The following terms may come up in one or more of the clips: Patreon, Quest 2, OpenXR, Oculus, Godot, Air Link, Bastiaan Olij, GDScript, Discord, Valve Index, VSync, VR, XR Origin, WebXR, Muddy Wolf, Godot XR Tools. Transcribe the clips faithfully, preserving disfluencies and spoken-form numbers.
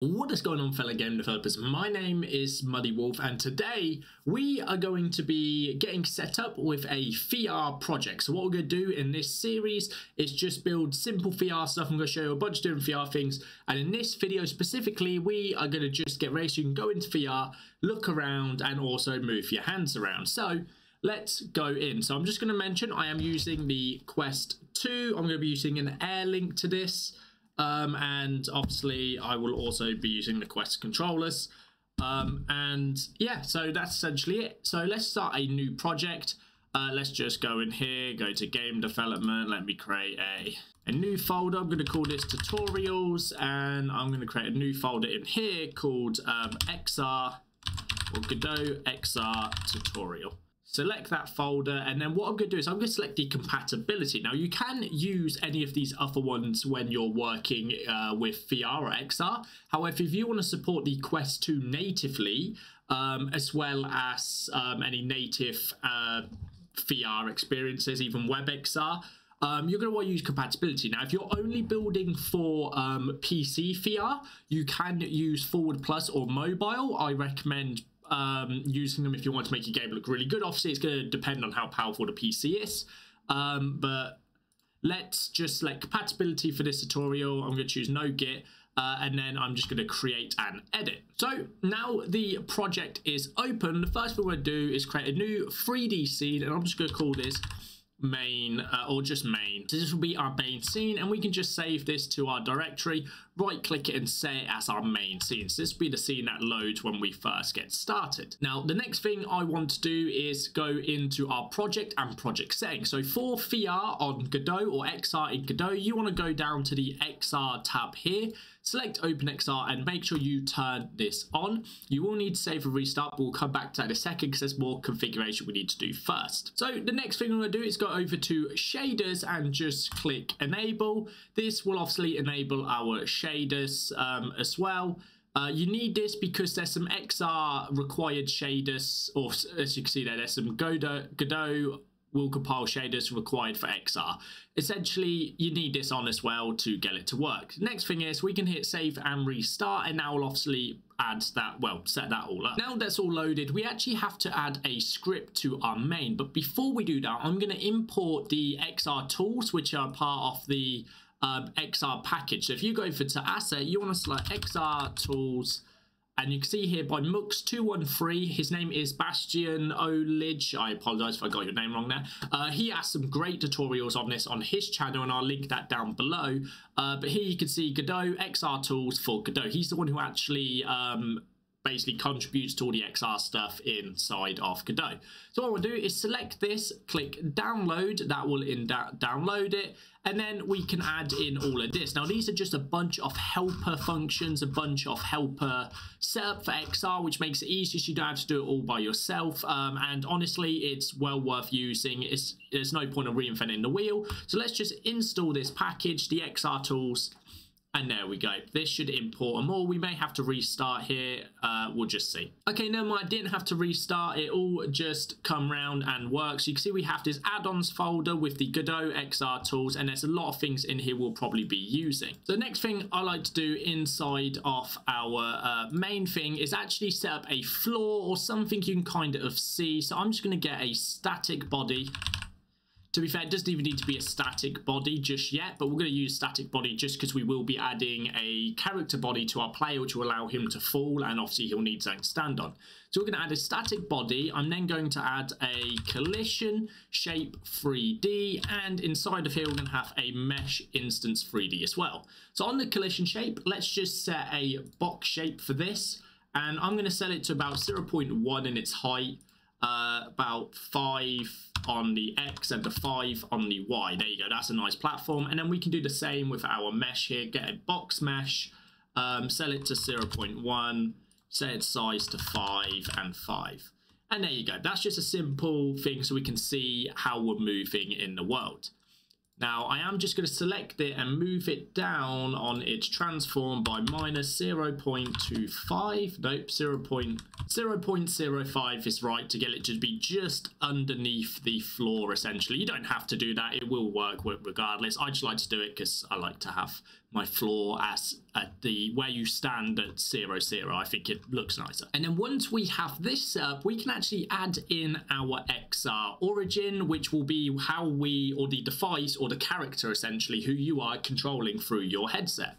What is going on, fellow game developers? My name is Muddy Wolf, and today we are going to be getting set up with a V R project. So what we're going to do in this series is just build simple V R stuff. I'm going to show you a bunch of different V R things, and in this video specifically we are going to just get ready so you can go into V R, look around, and also move your hands around. So let's go in. So I'm just going to mention I am using the Quest two. I'm going to be using an Air Link to this. Um, and obviously I will also be using the Quest controllers. Um, and yeah, so that's essentially it. So let's start a new project. Uh, let's just go in here, go to game development. Let me create a, a new folder. I'm going to call this tutorials, and I'm going to create a new folder in here called um, X R or Godot X R tutorial. Select that folder, and then what I'm going to do is I'm going to select the compatibility. Now you can use any of these other ones when you're working uh, with V R or X R. However, if you want to support the Quest two natively, um, as well as um, any native uh, V R experiences, even WebXR, Um, you're going to want to use compatibility. Now, if you're only building for um, P C V R, you can use Forward Plus or mobile. I recommend um, using them if you want to make your game look really good. Obviously, it's going to depend on how powerful the P C is. Um, but let's just select compatibility for this tutorial. I'm going to choose no Git. Uh, and then I'm just going to create and edit. So now the project is open. The first thing we're going to do is create a new three D scene. And I'm just going to call this main uh, or just main. So this will be our main scene, and we can just save this to our directory, right click it and say it as our main scene. So this will be the scene that loads when we first get started. Now the next thing I want to do is go into our project and project settings. So for V R on Godot or X R in Godot, you want to go down to the X R tab here, select OpenXR, and make sure you turn this on. You will need to save and restart, but we'll come back to that in a second because there's more configuration we need to do first. So the next thing I'm going to do is go over to shaders and just click enable. This will obviously enable our shaders um, as well. Uh, you need this because there's some X R required shaders, or as you can see there, there's some Godot, Godot will compile shaders required for X R. Essentially, you need this on as well to get it to work. Next thing is we can hit save and restart, and now we'll obviously add that, well, set that all up. Now that's all loaded, we actually have to add a script to our main. But before we do that, I'm going to import the X R tools, which are part of the um, X R package. So if you go over to asset, you want to select X R tools. And you can see here by Mux two one three, his name is Bastiaan Olij. I apologize if I got your name wrong there. Uh, he has some great tutorials on this on his channel, and I'll link that down below. Uh, but here you can see Godot X R tools for Godot. He's the one who actually um, basically contributes to all the X R stuff inside of Godot. So what I want to do is select this, click download, that will in download it, and then we can add in all of this. Now these are just a bunch of helper functions, a bunch of helper setup for X R, which makes it easier so you don't have to do it all by yourself. Um, and honestly, it's well worth using. It's, there's no point of reinventing the wheel. So let's just install this package, the X R tools. And there we go. This should import them all. We may have to restart here. Uh, we'll just see. Okay, no, I didn't have to restart. It all just come round and works. So you can see we have this add-ons folder with the Godot X R tools, and there's a lot of things in here we'll probably be using. So the next thing I like to do inside of our uh, main thing is actually set up a floor or something you can kind of see. So I'm just going to get a static body. To be fair, it doesn't even need to be a static body just yet, but we're going to use static body just because we will be adding a character body to our player, which will allow him to fall, and obviously he'll need something to stand on. So we're going to add a static body. I'm then going to add a collision shape three D, and inside of here we're going to have a mesh instance three D as well. So on the collision shape, let's just set a box shape for this, and I'm going to set it to about zero point one in its height, uh, about five on the X and the five on the Y. There you go, that's a nice platform. And then we can do the same with our mesh here. Get a box mesh, um, sell it to zero point one, set its size to five and five. And there you go, that's just a simple thing so we can see how we're moving in the world. Now I am just going to select it and move it down on its transform by minus zero point two five. Nope, zero point zero five is right to get it to be just underneath the floor essentially. You don't have to do that, it will work regardless. I just like to do it because I like to have my floor as at the where you stand at zero zero. I think it looks nicer. And then once we have this set up, we can actually add in our X R origin, which will be how we, or the device or the character essentially, who you are controlling through your headset.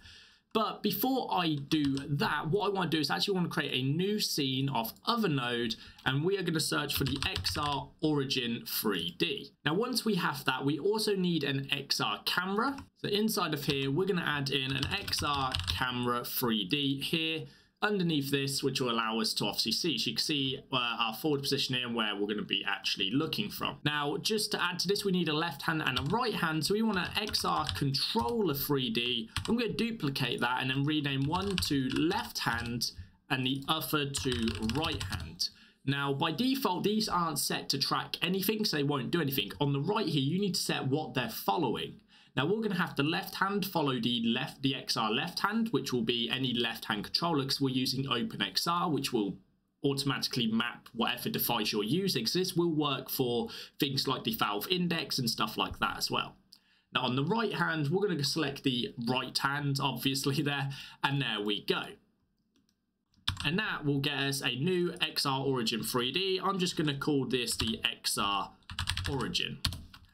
But before I do that, what I want to do is actually want to create a new scene of other node, and we are going to search for the X R Origin three D. Now, once we have that, we also need an X R camera. So inside of here, we're going to add in an X R camera three D here underneath this, which will allow us to obviously see. So you can see uh, our forward position here and where we're going to be actually looking from. Now, just to add to this, we need a left hand and a right hand. So we want an X R controller three D. I'm going to duplicate that and then rename one to left hand and the other to right hand. Now, by default, these aren't set to track anything, so they won't do anything. On the right here, you need to set what they're following. Now we're going to have the left hand follow the left, the X R left hand, which will be any left hand controller, because we're using OpenXR, which will automatically map whatever device you're using. So this will work for things like the Valve Index and stuff like that as well. Now on the right hand, we're going to select the right hand, obviously there, and there we go. And that will get us a new X R Origin three D. I'm just going to call this the X R Origin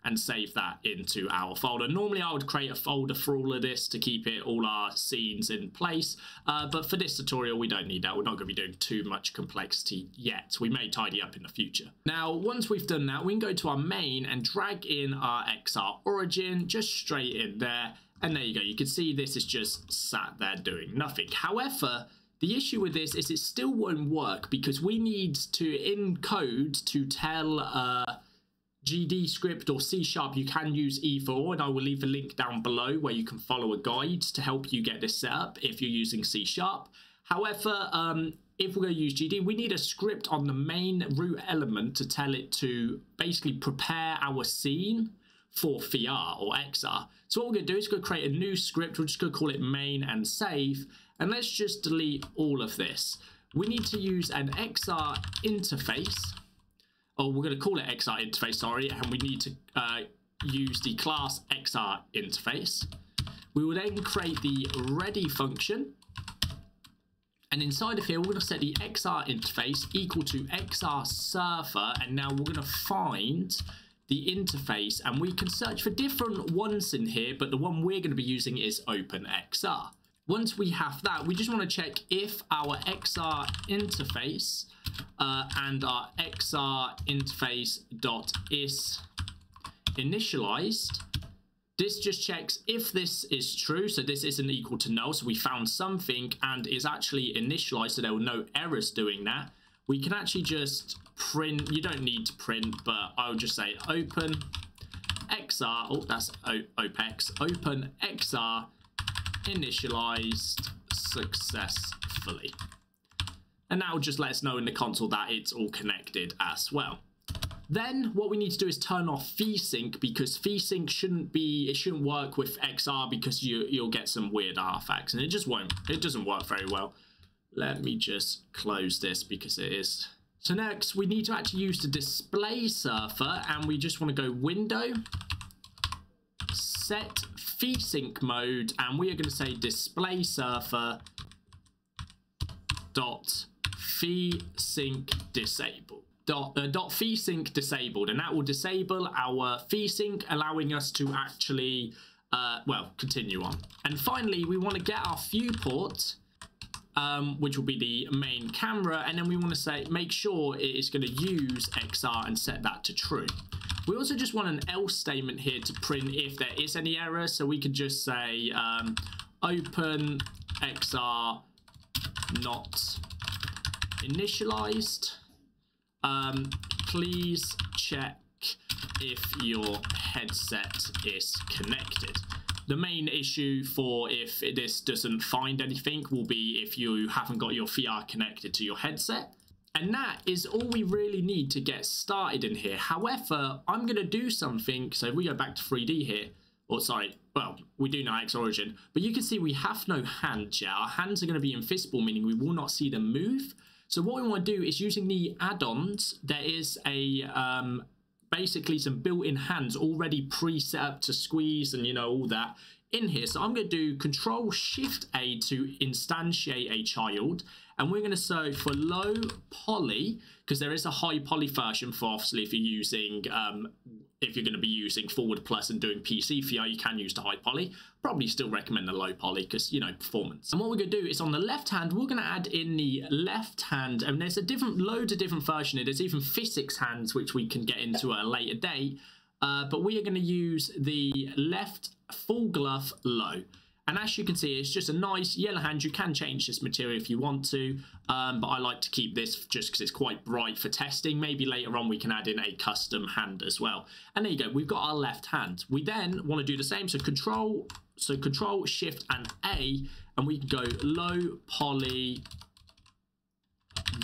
and save that into our folder. Normally I would create a folder for all of this to keep it all our scenes in place, uh, but for this tutorial we don't need that. We're not going to be doing too much complexity yet. We may tidy up in the future. Now once we've done that, we can go to our main and drag in our X R Origin just straight in there, and there you go. You can see this is just sat there doing nothing. However, the issue with this is it still won't work because we need to, in code, to tell uh, GDScript or C Sharp, you can use either or, and I will leave a link down below where you can follow a guide to help you get this set up if you're using C Sharp. However, um, if we're going to use G D, we need a script on the main root element to tell it to basically prepare our scene for V R or X R. So what we're going to do is we're going to create a new script. We're just going to call it main and save, and let's just delete all of this. We need to use an X R interface. Oh, we're going to call it X R interface, sorry, and we need to uh, use the class X R interface. We will then create the ready function, and inside of here we're going to set the X R interface equal to X R server, and now we're going to find the interface, and we can search for different ones in here, but the one we're going to be using is OpenXR. Once we have that, we just want to check if our X R interface uh, and our X R interface.is initialized. This just checks if this is true, so this isn't equal to null, so we found something and is actually initialized, so there were no errors doing that. We can actually just print, you don't need to print, but I'll just say open X R, oh, that's OPEX, open X R initialized successfully. And that will just let us know in the console that it's all connected as well. Then what we need to do is turn off VSync, because VSync shouldn't be, it shouldn't work with X R because you, you'll get some weird artifacts, and it just won't, it doesn't work very well. Let me just close this because it is. So next we need to actually use the display surfer, and we just want to go window, set VSync mode, and we are going to say display surfer dot VSync disable dot uh, dot VSync disabled, and that will disable our VSync, allowing us to actually uh, well, continue on. And finally, we want to get our viewport, um, which will be the main camera, and then we want to say make sure it is going to use X R and set that to true. We also just want an else statement here to print if there is any error, so we could just say um, open X R not initialized. Um, please check if your headset is connected. The main issue for if this doesn't find anything will be if you haven't got your V R connected to your headset. And that is all we really need to get started in here. However, I'm going to do something. So if we go back to three D here, or sorry, well, we do know X R Origin, but you can see we have no hand yet. Our hands are going to be invisible, meaning we will not see them move. So what we want to do is, using the add-ons, there is a um, basically some built-in hands already pre-set up to squeeze and, you know, all that in here. So I'm going to do Control Shift A to instantiate a child, and we're going to search for low poly, because there is a high poly version for, obviously, if you're using um, if you're going to be using Forward Plus and doing P C V R, you can use the high poly. Probably still recommend the low poly because, you know, performance. And what we're going to do is on the left hand, we're going to add in the left hand, and there's a different load of different version. There's even physics hands, which we can get into at a later date. Uh, but we are going to use the left full glove low. And as you can see, it's just a nice yellow hand. You can change this material if you want to, um, but I like to keep this just because it's quite bright for testing. Maybe later on we can add in a custom hand as well. And there you go, we've got our left hand. We then want to do the same, so control, so control shift and A, and we can go low poly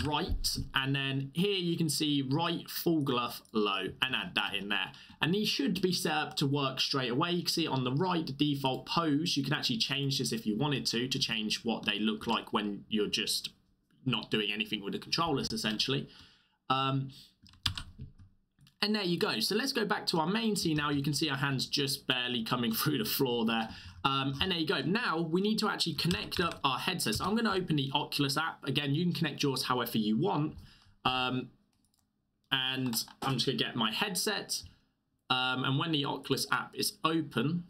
right, and then here you can see right full glove low, and add that in there. And these should be set up to work straight away. You can see on the right, the default pose, you can actually change this if you wanted to, to change what they look like when you're just not doing anything with the controllers, essentially. Um, and there you go. So let's go back to our main scene now. You can see our hands just barely coming through the floor there. Um, and there you go. Now we need to actually connect up our headsets. I'm going to open the Oculus app. Again, you can connect yours however you want. Um, and I'm just going to get my headset. Um, and when the Oculus app is open,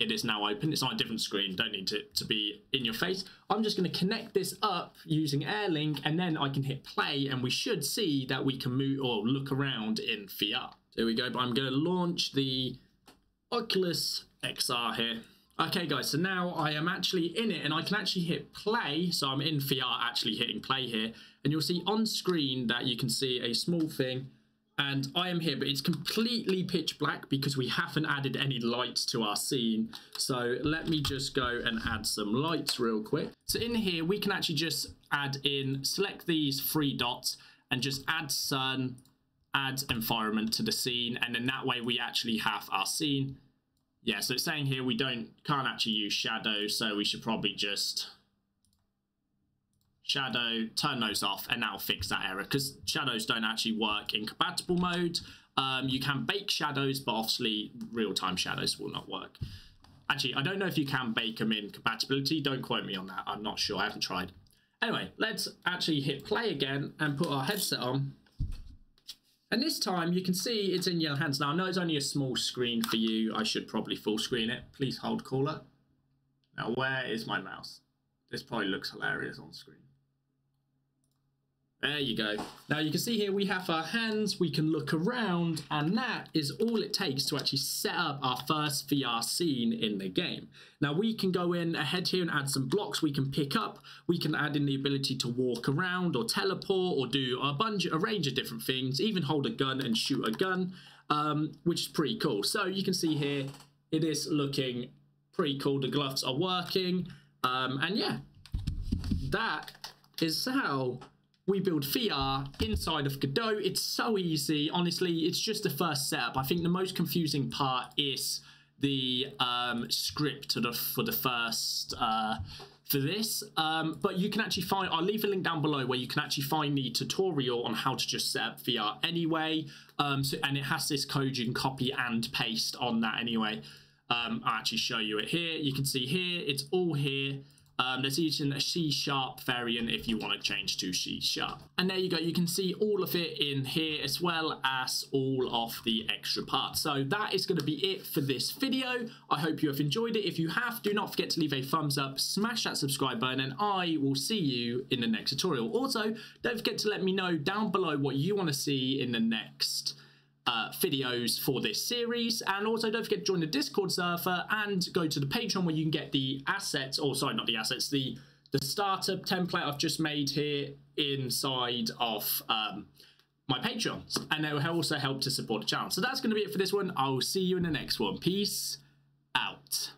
it is now open. It's on a different screen. Don't need to, to be in your face. I'm just going to connect this up using Air Link, and then I can hit play, and we should see that we can move or look around in V R. There we go. But I'm going to launch the Oculus X R here. Okay guys, so now I am actually in it and I can actually hit play. So I'm in V R actually hitting play here, and you'll see on screen that you can see a small thing, and I am here, but it's completely pitch black because we haven't added any lights to our scene. So let me just go and add some lights real quick. So in here, we can actually just add in, select these three dots and just add sun, add environment to the scene. And then that way we actually have our scene. Yeah, so it's saying here we don't can't actually use shadow, so we should probably just shadow, turn those off, and that'll fix that error, because shadows don't actually work in compatible mode. Um, you can bake shadows, but obviously real-time shadows will not work. Actually, I don't know if you can bake them in compatibility. Don't quote me on that. I'm not sure. I haven't tried. Anyway, let's actually hit play again and put our headset on. And this time you can see it's in yellow hands. Now I know it's only a small screen for you. I should probably full screen it. Please hold caller. Now where is my mouse? This probably looks hilarious on screen. There you go. Now you can see here we have our hands. We can look around, and that is all it takes to actually set up our first V R scene in the game. Now we can go in ahead here and add some blocks we can pick up. We can add in the ability to walk around or teleport or do a bunch, a range of different things, even hold a gun and shoot a gun, um, which is pretty cool. So you can see here it is looking pretty cool. The gloves are working, um, and yeah, that is how we build V R inside of Godot. It's so easy. Honestly, it's just the first setup. I think the most confusing part is the um, script for the, for the first, uh, for this. Um, but you can actually find, I'll leave a link down below where you can actually find the tutorial on how to just set up V R anyway. Um, so, and it has this code you can copy and paste on that anyway. Um, I'll actually show you it here. You can see here, it's all here. Um, there's even a C sharp variant if you want to change to C sharp. And there you go. You can see all of it in here, as well as all of the extra parts. So that is going to be it for this video. I hope you have enjoyed it. If you have, do not forget to leave a thumbs up, smash that subscribe button, and I will see you in the next tutorial. Also, don't forget to let me know down below what you want to see in the next Uh, videos for this series, and also don't forget to join the Discord server and go to the Patreon where you can get the assets, or sorry, not the assets, the the starter template I've just made here inside of um, my Patreon, and it will also help to support the channel. So that's going to be it for this one. I'll see you in the next one. Peace out.